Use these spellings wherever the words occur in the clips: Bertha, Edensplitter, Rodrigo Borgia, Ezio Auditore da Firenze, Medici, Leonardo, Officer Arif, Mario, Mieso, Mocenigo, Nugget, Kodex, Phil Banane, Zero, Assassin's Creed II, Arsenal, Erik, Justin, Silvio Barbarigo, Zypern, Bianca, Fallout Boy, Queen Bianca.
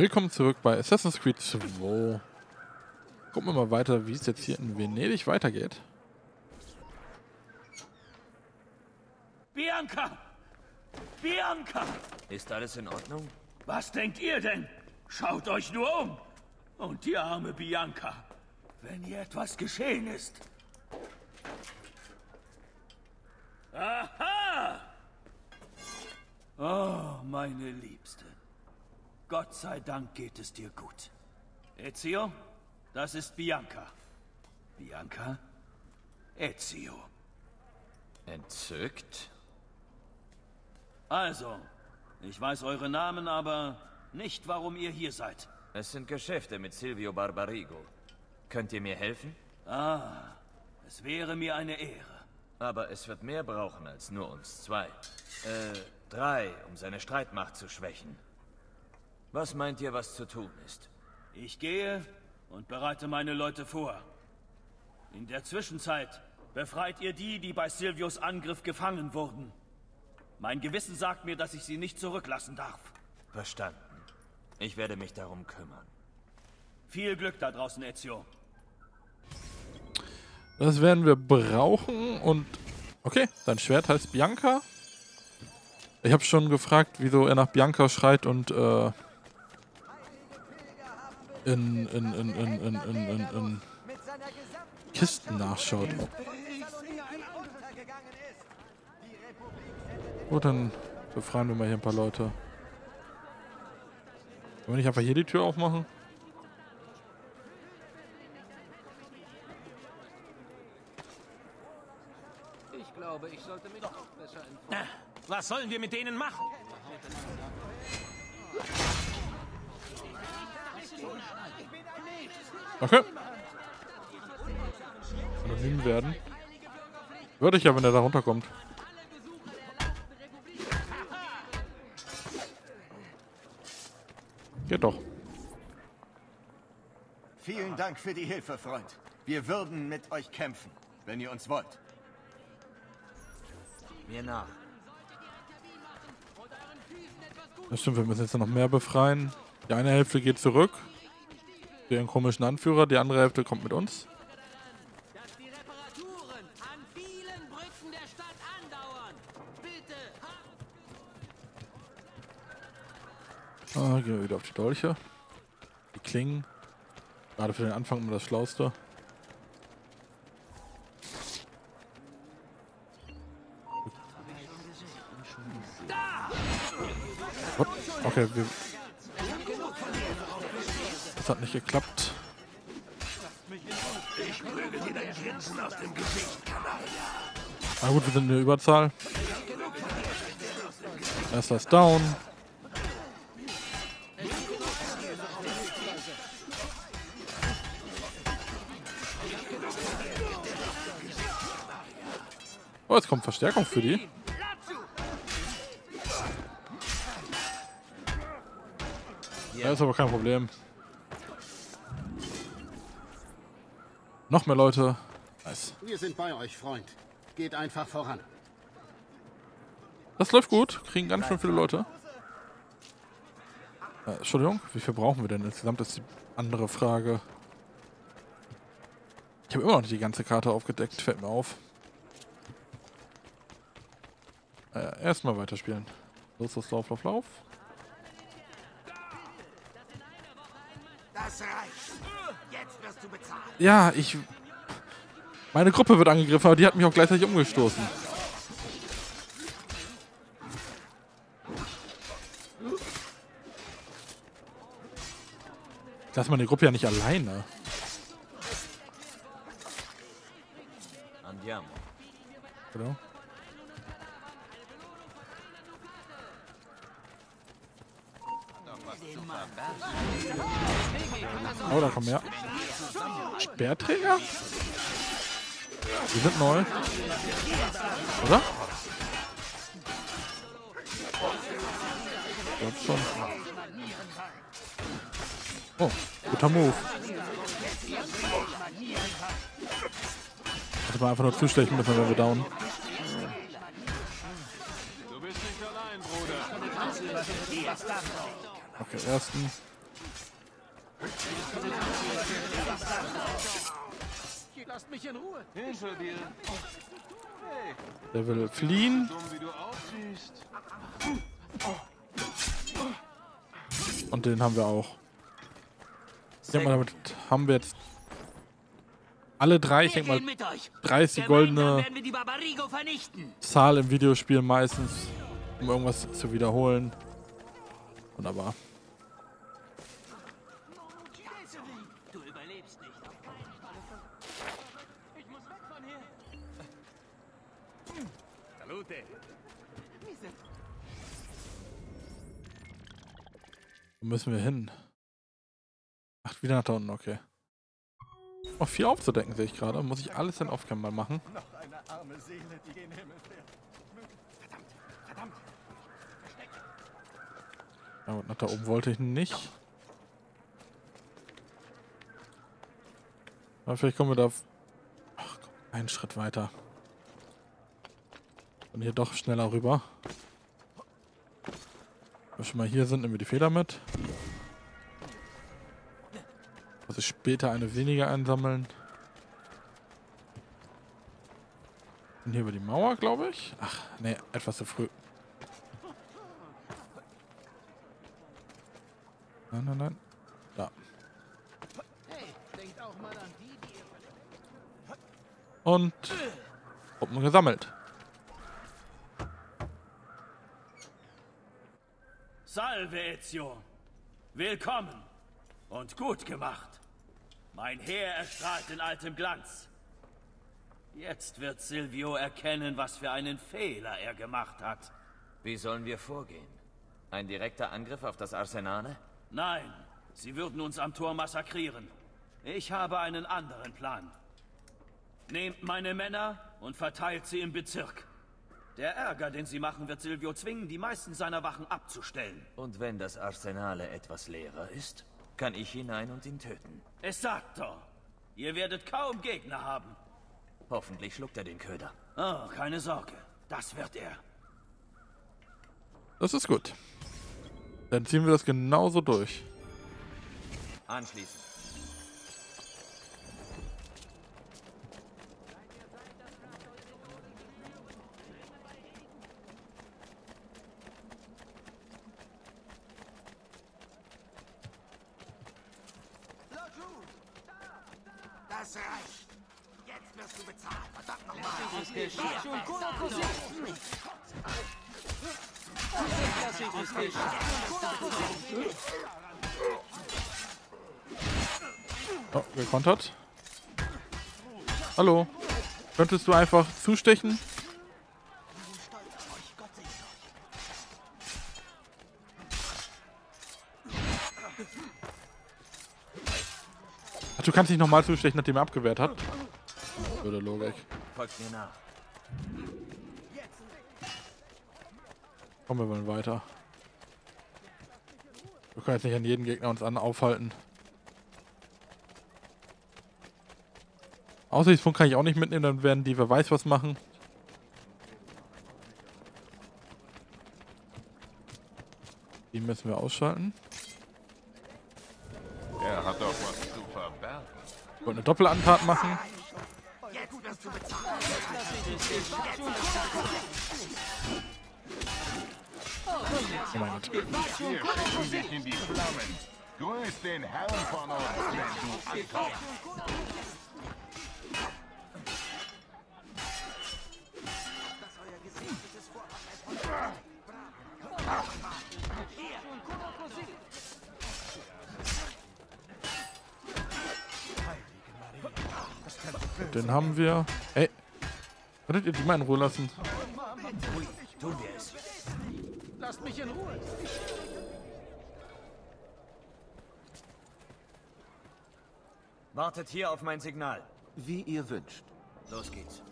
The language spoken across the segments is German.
Willkommen zurück bei Assassin's Creed 2. Gucken wir mal weiter, wie es jetzt hier in Venedig weitergeht. Bianca! Bianca! Ist alles in Ordnung? Was denkt ihr denn? Schaut euch nur um! Und die arme Bianca. Wenn ihr etwas geschehen ist. Aha! Oh, meine Liebste. Gott sei Dank geht es dir gut. Ezio, das ist Bianca. Bianca? Ezio. Entzückt? Also, ich weiß eure Namen, aber nicht, warum ihr hier seid. Es sind Geschäfte mit Silvio Barbarigo. Könnt ihr mir helfen? Ah, es wäre mir eine Ehre. Aber es wird mehr brauchen als nur uns zwei. Drei, um seine Streitmacht zu schwächen. Was meint ihr, was zu tun ist? Ich gehe und bereite meine Leute vor. In der Zwischenzeit befreit ihr die, die bei Silvios Angriff gefangen wurden. Mein Gewissen sagt mir, dass ich sie nicht zurücklassen darf. Verstanden. Ich werde mich darum kümmern. Viel Glück da draußen, Ezio. Das werden wir brauchen und... Okay, dein Schwert heißt Bianca. Ich habe schon gefragt, wieso er nach Bianca schreit und... in Kisten nachschaut. Gut, dann befreien wir mal hier ein paar Leute. Wollen wir nicht einfach hier die Tür aufmachen? Ich glaube, ich sollte mich doch besser informieren. Was sollen wir mit denen machen? Okay. Anonym werden. Würde ich ja, wenn er da runterkommt. Geht doch. Vielen Dank für die Hilfe, Freund. Wir würden mit euch kämpfen, wenn ihr uns wollt. Mir nach. Das stimmt, wir müssen jetzt noch mehr befreien. Die eine Hälfte geht zurück. Den komischen Anführer, die andere Hälfte kommt mit uns. Ah, gehen wir wieder auf die Dolche. Die Klingen. Gerade für den Anfang immer das Schlauste. Okay, das hat nicht geklappt. Na gut, wir sind in der Überzahl. Erst das Down. Oh, jetzt kommt Verstärkung für die. Ja, ist aber kein Problem. Noch mehr Leute. Nice. Wir sind bei euch, Freund. Geht einfach voran. Das läuft gut. Kriegen ganz schön viele Leute. Entschuldigung, wie viel brauchen wir denn insgesamt? Das ist die andere Frage. Ich habe immer noch nicht die ganze Karte aufgedeckt. Fällt mir auf. Erstmal weiterspielen. Los, Lauf. Ja, meine Gruppe wird angegriffen, aber die hat mich auch gleichzeitig umgestoßen. Lass meine Gruppe ja nicht alleine. Genau. Oh, da kommen wir. Speerträger? Die sind neu. Oder? Ich glaub schon. Oh, guter Move. Hätte man einfach nur zustechen müssen, wenn wir down. Okay, ersten. Lasst mich in Ruhe. Hinter dir. Hey. Der will fliehen. Und den haben wir auch. Ja, damit haben wir jetzt alle drei, ich denke mal, 30 goldene Zahl im Videospiel meistens, um irgendwas zu wiederholen. Wunderbar. Du überlebst nicht. Auf keinen Fall. Ich muss weg von hier. Salute. Wo müssen wir hin? Ach, wieder nach da unten, okay. Noch viel aufzudecken, sehe ich gerade. Muss ich alles dann aufkämmen mal machen? Noch eine arme Seele, die gen Himmel fährt. Verdammt, verdammt. Versteck. Na gut, nach da oben wollte ich nicht. Aber vielleicht kommen wir da... Ach, komm, einen Schritt weiter. Und hier doch schneller rüber. Wenn wir schon mal hier sind, nehmen wir die Feder mit. Also später eine weniger einsammeln. Und hier über die Mauer, glaube ich. Ach, nee, etwas zu früh. Nein, nein, nein. Da. Und Truppen gesammelt. Salve, Ezio. Willkommen. Und gut gemacht. Mein Heer erstrahlt in altem Glanz. Jetzt wird Silvio erkennen, was für einen Fehler er gemacht hat. Wie sollen wir vorgehen? Ein direkter Angriff auf das Arsenal? Nein, sie würden uns am Tor massakrieren. Ich habe einen anderen Plan. Nehmt meine Männer und verteilt sie im Bezirk. Der Ärger, den sie machen, wird Silvio zwingen, die meisten seiner Wachen abzustellen. Und wenn das Arsenal etwas leerer ist? Kann ich hinein und ihn töten. Es sagt doch, ihr werdet kaum Gegner haben. Hoffentlich schluckt er den Köder. Oh, keine Sorge, das wird er. Das ist gut. Dann ziehen wir das genauso durch. Anschließend. Das reicht. Jetzt wirst du bezahlt. Verdammt nochmal. Das ist geschafft. Das ist geschafft. Oh, gekontert. Hallo. Könntest du einfach zustechen? Du kannst nicht nochmal zustechen, nachdem er abgewehrt hat. Würde Logik. Kommen wir wollen weiter. Wir können jetzt nicht an jeden Gegner uns aufhalten. Aussichtspunkt kann ich auch nicht mitnehmen, dann werden die, wer weiß was machen. Die müssen wir ausschalten. Er hat doch was. Ich wollte eine Doppelantat machen. Oh mein Gott. Den haben wir. Ey, könntet ihr die mal in Ruhe lassen? Lasst mich in Ruhe. Wartet hier auf mein Signal. Wie ihr wünscht. Los geht's.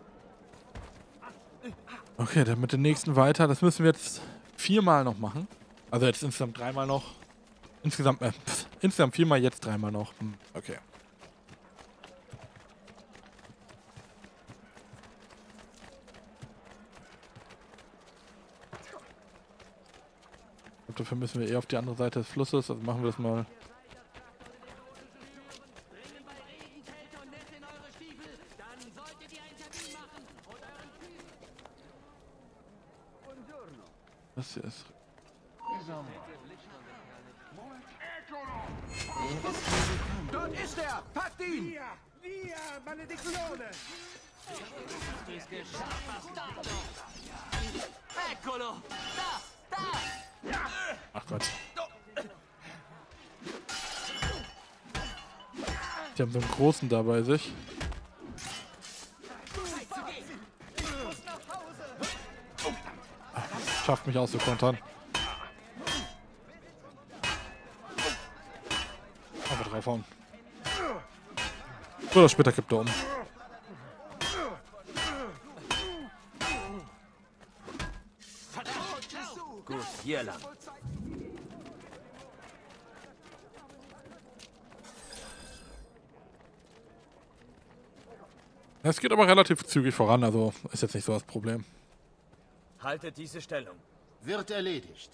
Okay, dann mit den nächsten weiter. Das müssen wir jetzt 4-mal noch machen. Also jetzt insgesamt 3-mal noch. Insgesamt 4-mal, jetzt 3-mal noch. Okay. Dafür müssen wir eher auf die andere Seite des Flusses, also machen wir das mal Das hier ist... Dort ist er! Packt ihn! Wir, Malediktione! Ich hab's geschafft! Eccolo! Da! Da! Ach Gott. Die haben so einen großen da bei sich. Schafft mich auszukontern. Einfach draufhauen. Früher oder später kippt er um. Gut, hier lang. Es geht aber relativ zügig voran, also ist jetzt nicht so das Problem. Haltet diese Stellung. Wird erledigt.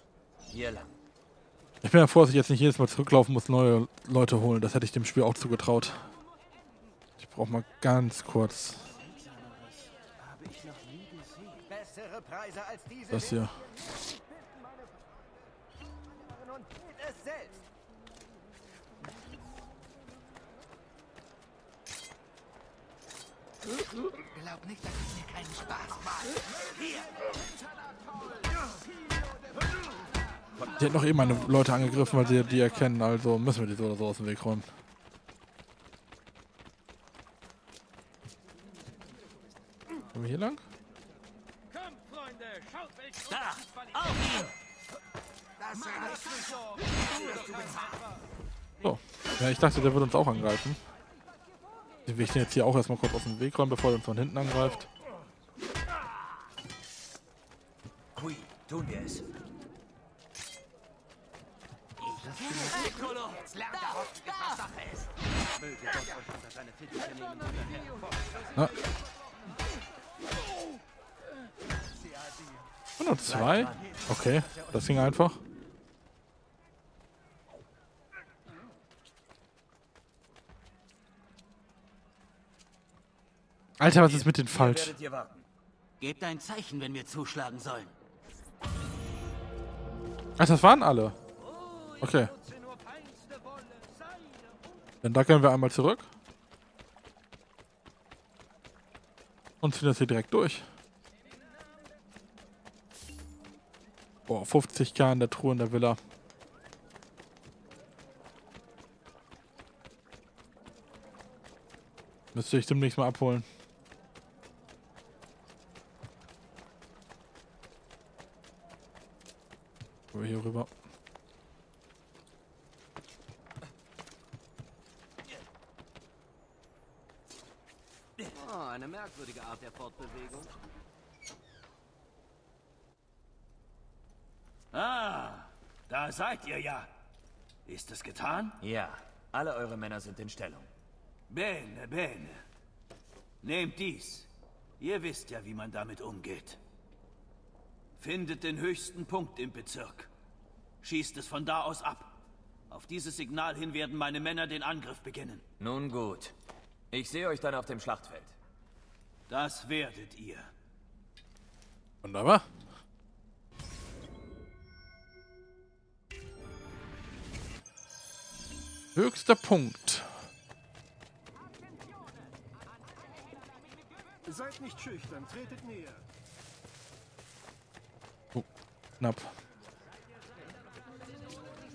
Hier lang. Ich bin ja froh, dass ich jetzt nicht jedes Mal zurücklaufen muss, neue Leute holen. Das hätte ich dem Spiel auch zugetraut. Ich brauche mal ganz kurz. Das hier. Glaub nicht, dass es mir keinen Spaß macht. Hier. Die hat noch eben meine Leute angegriffen, weil sie die erkennen. Also müssen wir die so oder so aus dem Weg räumen. Kommen wir hier lang? Kommt, Freunde, schaut weg! Da! Auf ihn! Das reicht nicht so! So, ja, ich dachte, der wird uns auch angreifen. Den will ich jetzt hier auch erstmal kurz aus dem Weg räumen, bevor er uns von hinten angreift. Hui, tun wir es. Na. 102? Okay, das ging einfach. Alter, was ist mit den falsch? Gebt ein Zeichen, wenn wir zuschlagen sollen. Ach, das waren alle. Okay. Dann da können wir einmal zurück. Und ziehen das hier direkt durch. Boah, 50k in der Truhe in der Villa. Müsste ich demnächst mal abholen. Hier rüber. Oh, eine merkwürdige Art der Fortbewegung. Ah, da seid ihr ja. Ist es getan? Ja, alle eure Männer sind in Stellung. Bene, bene. Nehmt dies. Ihr wisst ja, wie man damit umgeht. Findet den höchsten Punkt im Bezirk. Schießt es von da aus ab. Auf dieses Signal hin werden meine Männer den Angriff beginnen. Nun gut. Ich sehe euch dann auf dem Schlachtfeld. Das werdet ihr. Wunderbar. Höchster Punkt. Seid nicht schüchtern, tretet näher. Oh, knapp.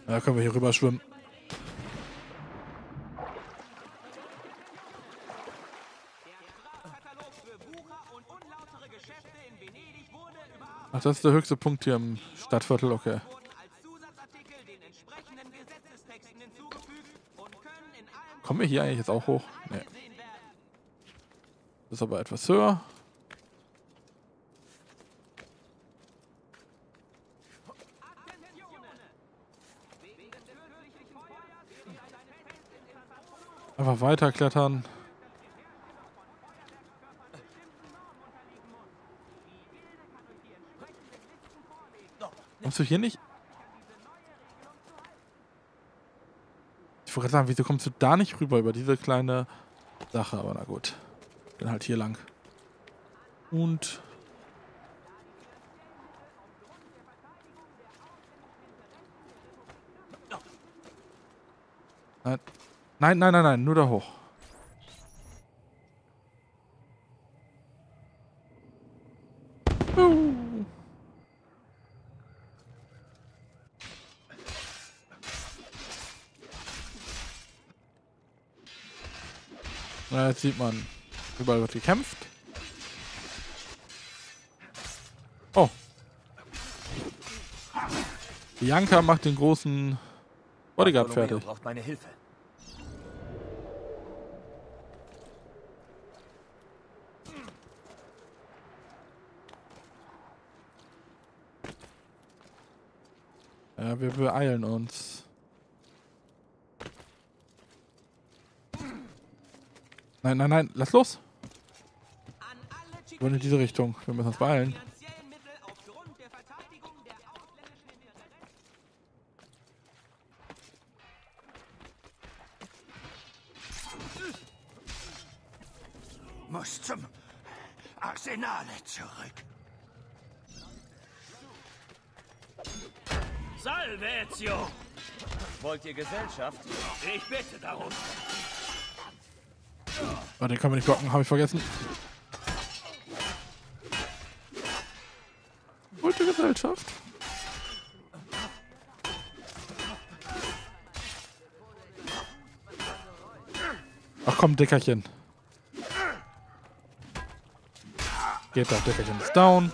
Da können wir hier rüber schwimmen. Ach, das ist der höchste Punkt hier im Stadtviertel, okay. Kommen wir hier eigentlich jetzt auch hoch? Nee. Das ist aber etwas höher. Einfach weiter klettern. Kommst du hier nicht? Ich wollte gerade sagen, wieso kommst du da nicht rüber über diese kleine Sache? Aber na gut. Dann halt hier lang. Und Nein. Nein, nein, nein, nein, nur da hoch. Na, jetzt sieht man, überall wird gekämpft. Oh. Bianca macht den großen Bodyguard fertig. Braucht meine Hilfe. Ja, wir beeilen uns. Nein, nein, nein, lass los! Wir wollen in diese Richtung, wir müssen uns beeilen. Muss zum Arsenal zurück. Salve, Ezio! Wollt ihr Gesellschaft? Ich bitte darum. Oh, den kann man nicht blocken, habe ich vergessen. Wollt ihr Gesellschaft? Ach komm, Dickerchen. Geht doch, Dickerchen ist down.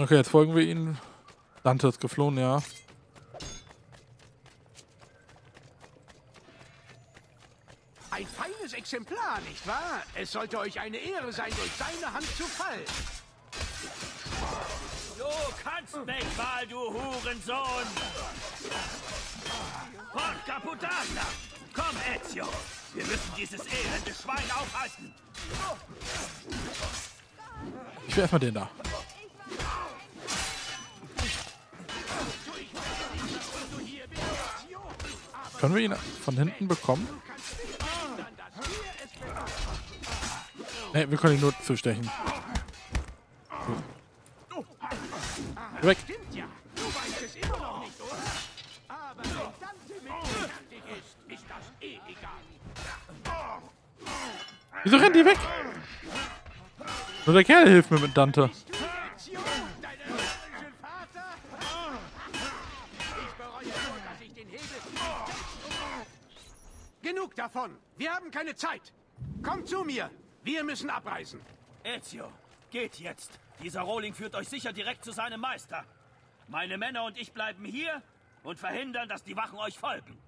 Okay, jetzt folgen wir ihnen. Dante ist geflohen, ja. Ein feines Exemplar, nicht wahr? Es sollte euch eine Ehre sein, durch seine Hand zu fallen. Du kannst mich mal, du Hurensohn! Porca puttana! Komm, Ezio! Wir müssen dieses elende Schwein aufhalten! Ich werf mal den da. Können wir ihn von hinten bekommen? Ne, wir können ihn nur zustechen. Gut. Weg! Wieso rennt die weg? Nur der Kerl hilft mir mit Dante. Genug davon. Wir haben keine Zeit. Kommt zu mir. Wir müssen abreisen. Ezio, geht jetzt. Dieser Rohling führt euch sicher direkt zu seinem Meister. Meine Männer und ich bleiben hier und verhindern, dass die Wachen euch folgen.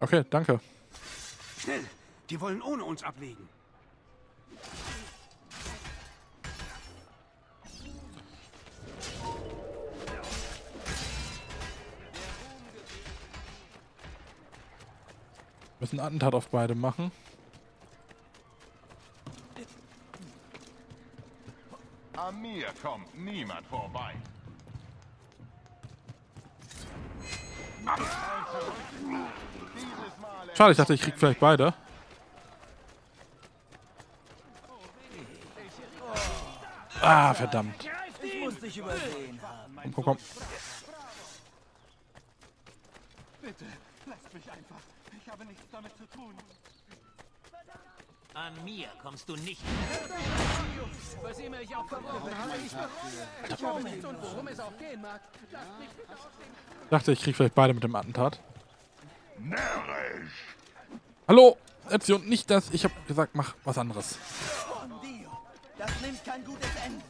Okay, danke. Schnell. Die wollen ohne uns ablegen. Wir müssen einen Attentat auf beide machen. An mir kommt niemand vorbei. Schade, ich dachte, ich krieg vielleicht beide. Ah, verdammt. Ich muss dich übersehen haben. Komm, komm. Bitte, lasst mich einfach. Ich habe nichts damit zu tun. An mir kommst du nicht. Was immer ich auch verworfen habe, ich bereue nichts und worum es auch gehen mag. Lasst mich bitte aus dem... Ich dachte, ich krieg vielleicht beide mit dem Attentat. Närrisch! Hallo, Ezio, nicht das. Ich habe gesagt, mach was anderes. Das nimmt kein gutes Ende.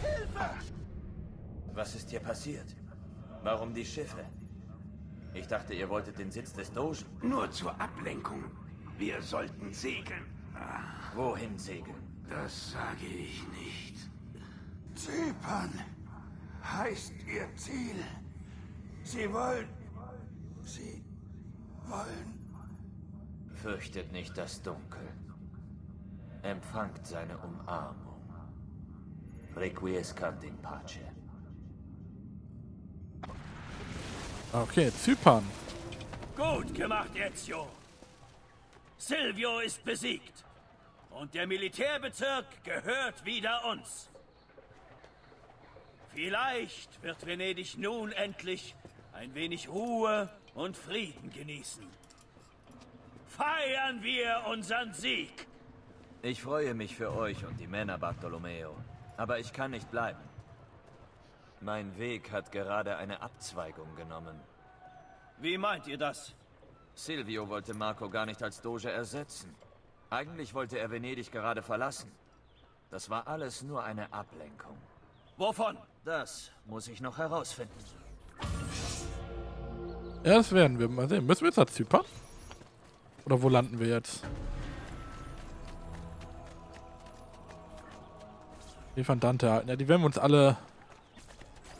Hilfe! Was ist hier passiert? Warum die Schiffe? Ich dachte, ihr wolltet den Sitz des Dogen. Nur zur Ablenkung. Wir sollten segeln. Ach, wohin segeln? Das sage ich nicht. Zypern heißt ihr Ziel. Sie wollen... Fürchtet nicht das Dunkel. Empfangt seine Umarmung. Requiescat in pace. Okay, Zypern. Gut gemacht, Ezio. Silvio ist besiegt. Und der Militärbezirk gehört wieder uns. Vielleicht wird Venedig nun endlich ein wenig Ruhe und Frieden genießen. Feiern wir unseren Sieg! Ich freue mich für euch und die Männer, Bartolomeo. Aber ich kann nicht bleiben. Mein Weg hat gerade eine Abzweigung genommen. Wie meint ihr das? Silvio wollte Marco gar nicht als Doge ersetzen. Eigentlich wollte er Venedig gerade verlassen. Das war alles nur eine Ablenkung. Wovon? Das muss ich noch herausfinden. Ja, das werden wir mal sehen. Müssen wir jetzt nach Zypern? Oder wo landen wir jetzt? Die Fandante halten. Ja, die werden wir uns alle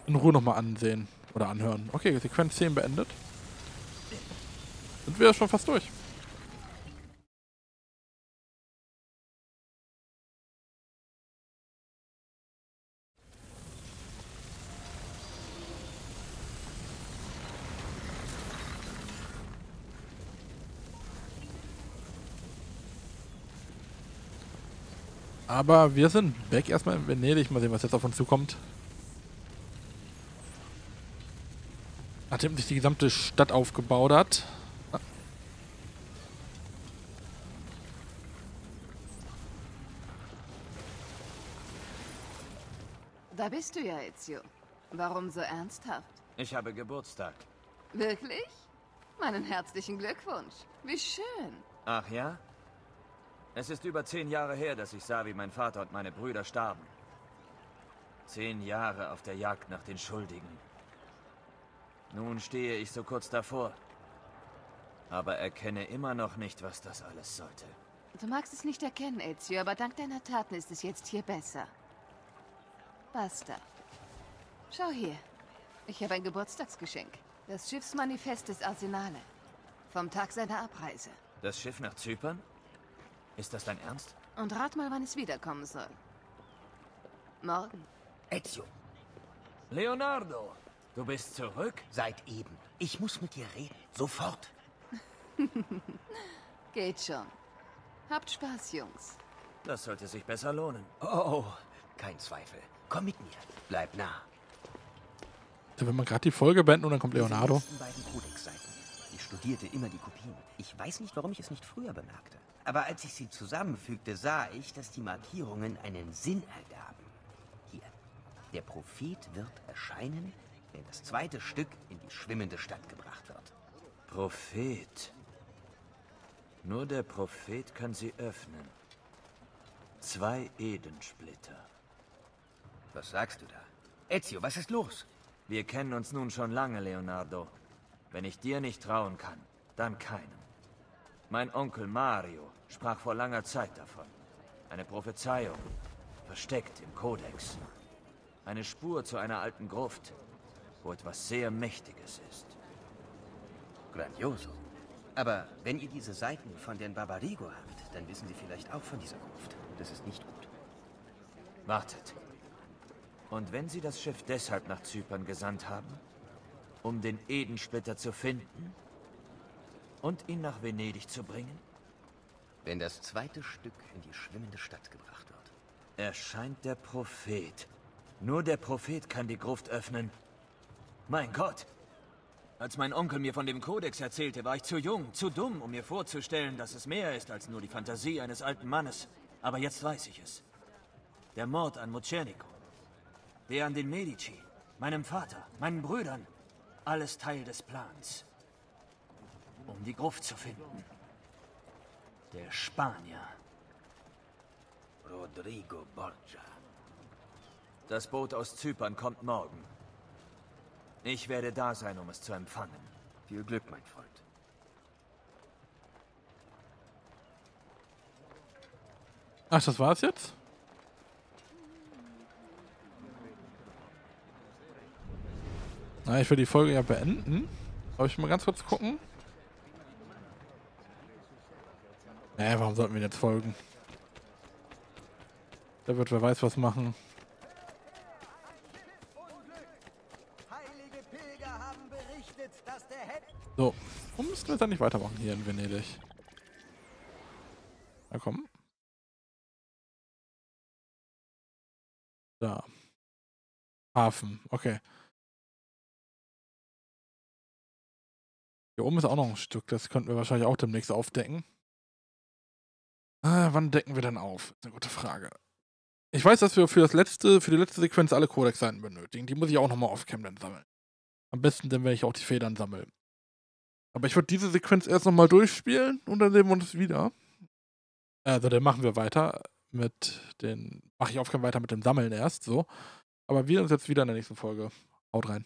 in Ruhe nochmal ansehen. Oder anhören. Okay, Sequenz 10 beendet. Sind wir schon fast durch. Aber wir sind weg erstmal in Venedig. Mal sehen, was jetzt auf uns zukommt. Nachdem sich die gesamte Stadt aufgebaut hat. Da bist du ja, Ezio. Warum so ernsthaft? Ich habe Geburtstag. Wirklich? Meinen herzlichen Glückwunsch. Wie schön. Ach ja? Es ist über 10 Jahre her, dass ich sah, wie mein Vater und meine Brüder starben. 10 Jahre auf der Jagd nach den Schuldigen. Nun stehe ich so kurz davor. Aber erkenne immer noch nicht, was das alles sollte. Du magst es nicht erkennen, Ezio, aber dank deiner Taten ist es jetzt hier besser. Basta. Schau hier. Ich habe ein Geburtstagsgeschenk. Das Schiffsmanifest des Arsenale. Vom Tag seiner Abreise. Das Schiff nach Zypern? Ist das dein Ernst? Und rat mal, wann es wiederkommen soll. Morgen. Ezio. Leonardo, du bist zurück? Seit eben. Ich muss mit dir reden. Sofort. Geht schon. Habt Spaß, Jungs. Das sollte sich besser lohnen. Oh, kein Zweifel. Komm mit mir. Bleib nah. Da will man gerade die Folge beenden und dann kommt Leonardo. Die beiden Kodex-Seiten. Ich studierte immer die Kopien. Ich weiß nicht, warum ich es nicht früher bemerkte. Aber als ich sie zusammenfügte, sah ich, dass die Markierungen einen Sinn ergaben. Hier, der Prophet wird erscheinen, wenn das zweite Stück in die schwimmende Stadt gebracht wird. Prophet. Nur der Prophet kann sie öffnen. 2 Edensplitter. Was sagst du da? Ezio, was ist los? Wir kennen uns nun schon lange, Leonardo. Wenn ich dir nicht trauen kann, dann keinem. Mein Onkel Mario sprach vor langer Zeit davon. Eine Prophezeiung, versteckt im Kodex. Eine Spur zu einer alten Gruft, wo etwas sehr Mächtiges ist. Grandioso. Aber wenn ihr diese Seiten von den Barbarigo habt, dann wissen sie vielleicht auch von dieser Gruft. Das ist nicht gut. Wartet. Und wenn sie das Schiff deshalb nach Zypern gesandt haben, um den Edensplitter zu finden... Und ihn nach Venedig zu bringen? Wenn das zweite Stück in die schwimmende Stadt gebracht wird. Erscheint der Prophet. Nur der Prophet kann die Gruft öffnen. Mein Gott! Als mein Onkel mir von dem Kodex erzählte, war ich zu jung, zu dumm, um mir vorzustellen, dass es mehr ist als nur die Fantasie eines alten Mannes. Aber jetzt weiß ich es. Der Mord an Mocenigo. Der an den Medici. Meinem Vater. Meinen Brüdern. Alles Teil des Plans. Um die Gruft zu finden. Der Spanier. Rodrigo Borgia. Das Boot aus Zypern kommt morgen. Ich werde da sein, um es zu empfangen. Viel Glück, mein Freund. Ach, das war's jetzt? Na, ich will die Folge ja beenden. Soll ich mal ganz kurz gucken? Naja, warum sollten wir jetzt folgen? Da wird wer weiß was machen. Heilige Pilger haben berichtet, dass der So, warum müssen wir dann nicht weitermachen hier in Venedig? Na komm. Da. Hafen, okay. Hier oben ist auch noch ein Stück, das könnten wir wahrscheinlich auch demnächst aufdecken. Wann decken wir denn auf? Ist eine gute Frage. Ich weiß, dass wir für die letzte Sequenz alle Kodex-Seiten benötigen. Die muss ich auch nochmal auf Camden sammeln. Am besten, denn wenn ich auch die Federn sammle. Aber ich würde diese Sequenz erst nochmal durchspielen und dann sehen wir uns wieder. Also dann machen wir weiter mit den... Mache ich Aufgaben weiter mit dem Sammeln erst, so. Aber wir sehen uns jetzt wieder in der nächsten Folge. Haut rein.